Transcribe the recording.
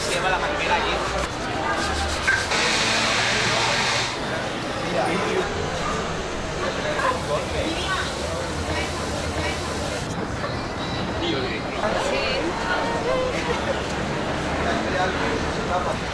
se lleva la manguera allí. Mira. Sí.